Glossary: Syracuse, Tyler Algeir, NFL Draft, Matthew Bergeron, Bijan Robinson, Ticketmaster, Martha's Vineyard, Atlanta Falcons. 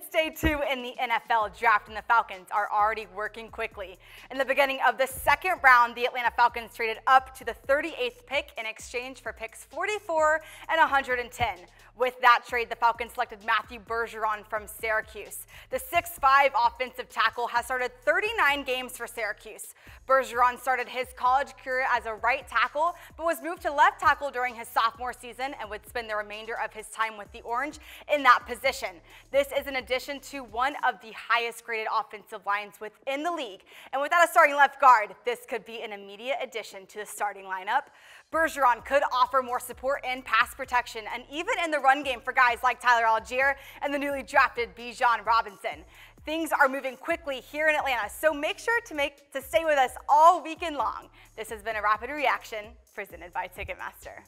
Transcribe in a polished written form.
It's day two in the NFL draft, and the Falcons are already working quickly. In the beginning of the second round, the Atlanta Falcons traded up to the 38th pick in exchange for picks 44 and 110. With that trade, the Falcons selected Matthew Bergeron from Syracuse. The 6'5" offensive tackle has started 39 games for Syracuse. Bergeron started his college career as a right tackle, but was moved to left tackle during his sophomore season and would spend the remainder of his time with the Orange in that position. This is in addition to one of the highest graded offensive lines within the league. And without a starting left guard, this could be an immediate addition to the starting lineup. Bergeron could offer more support in pass protection and even in the run game for guys like Tyler Algeir and the newly drafted Bijan Robinson. Things are moving quickly here in Atlanta, so make sure to stay with us all weekend long. This has been a Rapid Reaction presented by Ticketmaster.